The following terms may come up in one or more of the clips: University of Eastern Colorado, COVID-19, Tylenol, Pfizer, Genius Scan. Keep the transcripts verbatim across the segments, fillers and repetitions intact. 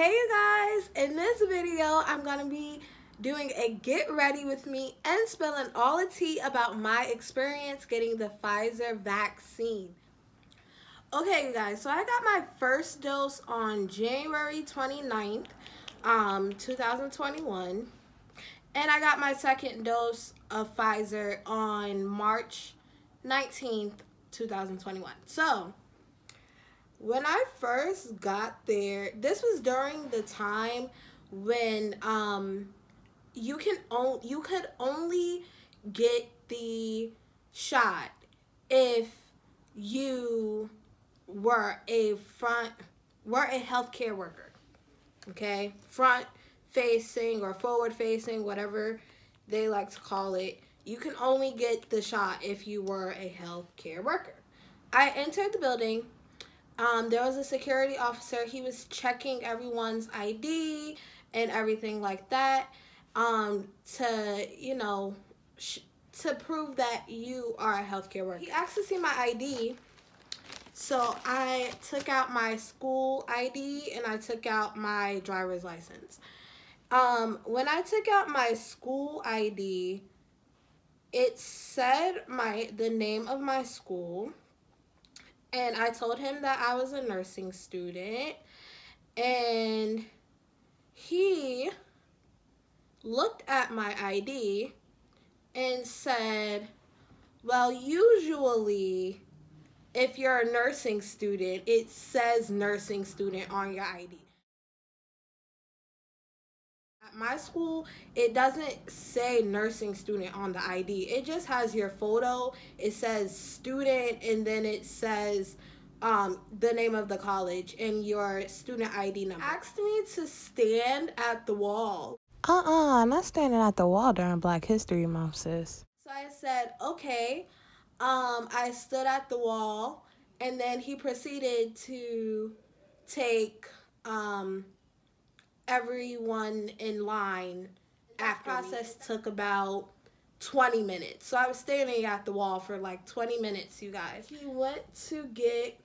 Hey you guys, in this video I'm gonna be doing a get ready with me and spilling all the tea about my experience getting the Pfizer vaccine. Okay you guys, so I got my first dose on January twenty-ninth, um, two thousand twenty-one, and I got my second dose of Pfizer on March nineteenth, two thousand twenty-one. So when I first got there, this was during the time when um, you can on, you could only get the shot if you were a front were a healthcare worker, okay, front facing or forward facing, whatever they like to call it. You can only get the shot if you were a healthcare worker. I entered the building. Um, there was a security officer. He was checking everyone's I D and everything like that, um, to, you know, sh to prove that you are a healthcare worker. He asked to see my I D, so I took out my school I D and I took out my driver's license. Um, when I took out my school I D, it said my the name of my school. And I told him that I was a nursing student, and he looked at my I D and said, well, usually if you're a nursing student, it says nursing student on your I D. At my school, it doesn't say nursing student on the I D. It just has your photo. It says student, and then it says um, the name of the college and your student I D number. Asked me to stand at the wall. Uh-uh, not standing at the wall during Black History Month, sis. So I said, okay. Um, I stood at the wall, and then he proceeded to take... Um, everyone in line. That process took about twenty minutes, so I was standing at the wall for like twenty minutes, you guys. He went to get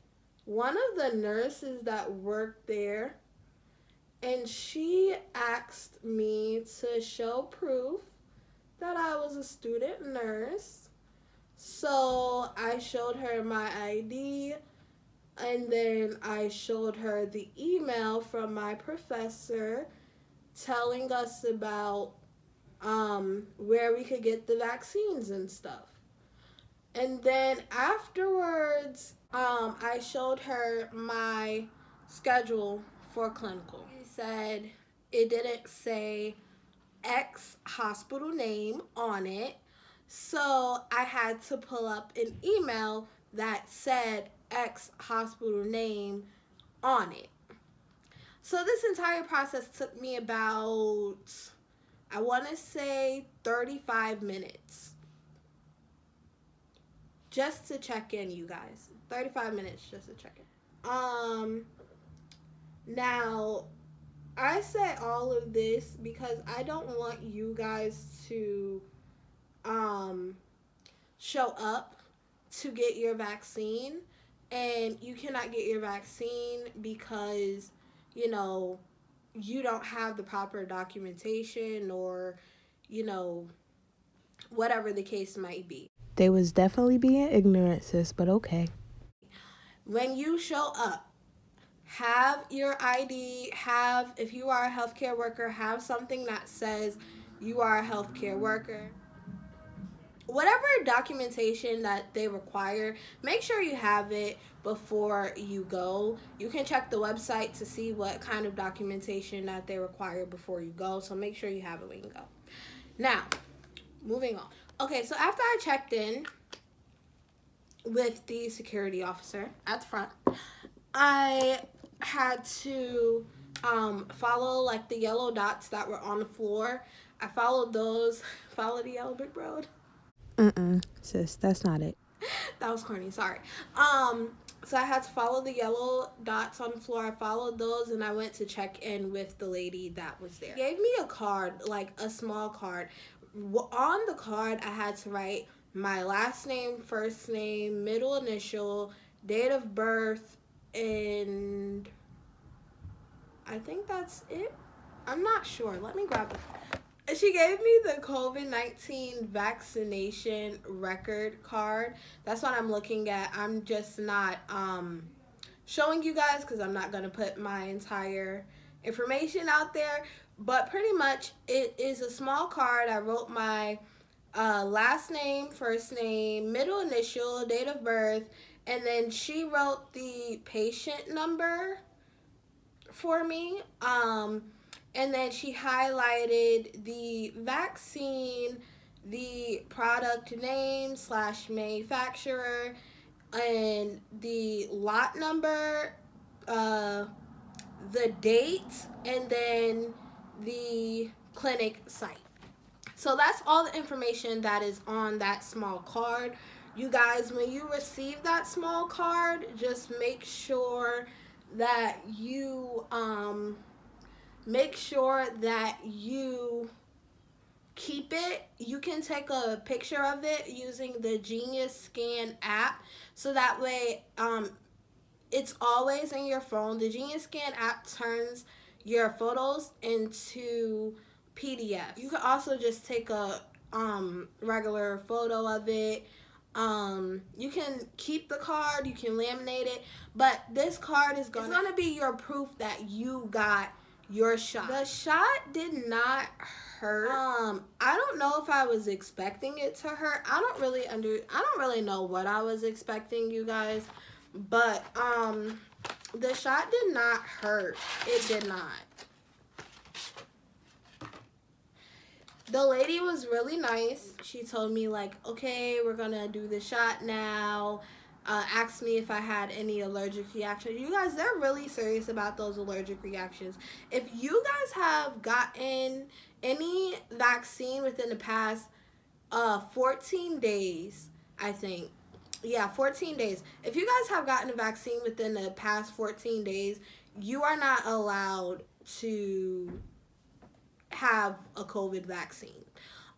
one of the nurses that worked there, and she asked me to show proof that I was a student nurse. So I showed her my I D, and then I showed her the email from my professor telling us about um, where we could get the vaccines and stuff. And then afterwards, um, I showed her my schedule for clinical. It said it didn't say X hospital name on it, so I had to pull up an email that said X hospital name on it. So this entire process took me about, I want to say thirty-five minutes, just to check in, you guys. Thirty-five minutes just to check in. Um now I say all of this because I don't want you guys to um show up to get your vaccine and you cannot get your vaccine because, you know, you don't have the proper documentation or, you know, whatever the case might be. They was definitely being ignorant, sis, but okay. When you show up, have your I D, have, if you are a healthcare worker, have something that says you are a healthcare worker. Whatever documentation that they require, make sure you have it before you go. You can check the website to see what kind of documentation that they require before you go, so make sure you have it when you go. Now, moving on. Okay, so after I checked in with the security officer at the front, I had to um, follow like the yellow dots that were on the floor. I followed those, followed the yellow brick road. Mm-mm, sis, that's not it. That was corny, sorry. Um, so I had to follow the yellow dots on the floor. I followed those, and I went to check in with the lady that was there. She gave me a card, like a small card. On the card, I had to write my last name, first name, middle initial, date of birth, and I think that's it. I'm not sure. Let me grab it. She gave me the COVID nineteen vaccination record card. That's what I'm looking at. I'm just not um, showing you guys because I'm not going to put my entire information out there. But pretty much it is a small card. I wrote my uh, last name, first name, middle initial, date of birth, and then she wrote the patient number for me, um, and then she highlighted the vaccine, the product name slash manufacturer, and the lot number, uh, the date, and then the clinic site. So that's all the information that is on that small card. You guys, when you receive that small card, just make sure that you um make sure that you keep it. You can take a picture of it using the Genius Scan app, so that way um it's always in your phone. The Genius Scan app turns your photos into P D F. You can also just take a um regular photo of it. Um you can keep the card, you can laminate it, but this card is gonna, it's gonna be your proof that you got your shot. The shot did not hurt. um I don't know if I was expecting it to hurt. I don't really under I don't really know what I was expecting, you guys, but um the shot did not hurt. It did not. The lady was really nice. She told me, like, okay, we're gonna do the shot now. Uh, asked me if I had any allergic reactions. You guys, they're really serious about those allergic reactions. If you guys have gotten any vaccine within the past uh, fourteen days, I think. Yeah, fourteen days. If you guys have gotten a vaccine within the past fourteen days, you are not allowed to have a COVID vaccine.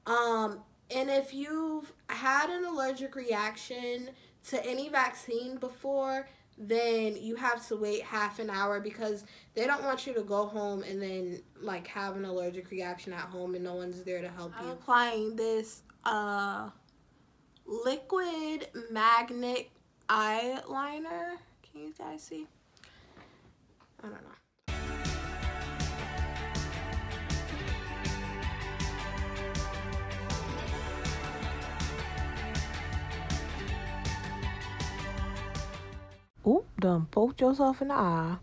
Um, and if you've had an allergic reaction to any vaccine before, then you have to wait half an hour, because they don't want you to go home and then like have an allergic reaction at home and no one's there to help you. I'm applying this uh, liquid magnet eyeliner. Can you guys see? I don't know. Oop, done poked yourself in the eye.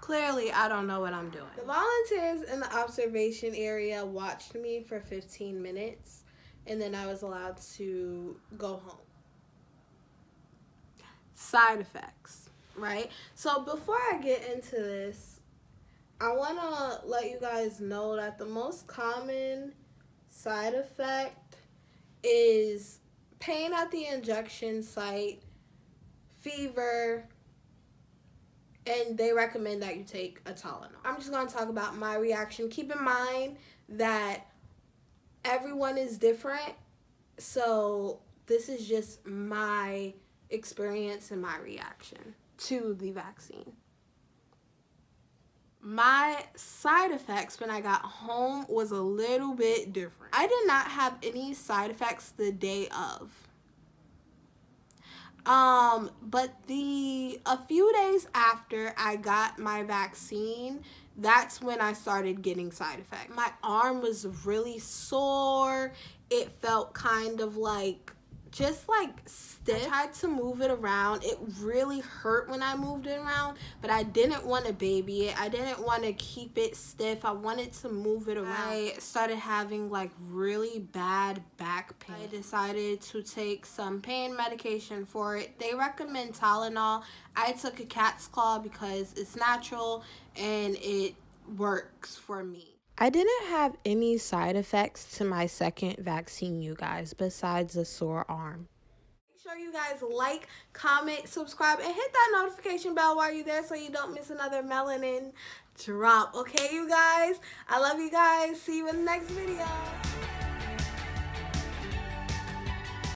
Clearly, I don't know what I'm doing. The volunteers in the observation area watched me for fifteen minutes, and then I was allowed to go home. Side effects, right? So before I get into this, I want to let you guys know that the most common side effect is pain at the injection site, fever, and they recommend that you take a Tylenol. I'm just going to talk about my reaction. Keep in mind that everyone is different, so this is just my experience and my reaction to the vaccine. My side effects when I got home was a little bit different. I did not have any side effects the day of. Um, but the a few days after I got my vaccine, that's when I started getting side effects. My arm was really sore. It felt kind of like just like stiff. I tried to move it around. It really hurt when I moved it around, but I didn't want to baby it. I didn't want to keep it stiff. I wanted to move it around. I started having like really bad back pain. I decided to take some pain medication for it. They recommend Tylenol. I took a cat's claw because it's natural and it works for me. I didn't have any side effects to my second vaccine, you guys, besides the sore arm. Make sure you guys like, comment, subscribe, and hit that notification bell while you're there so you don't miss another melanin drop. Okay, you guys? I love you guys. See you in the next video.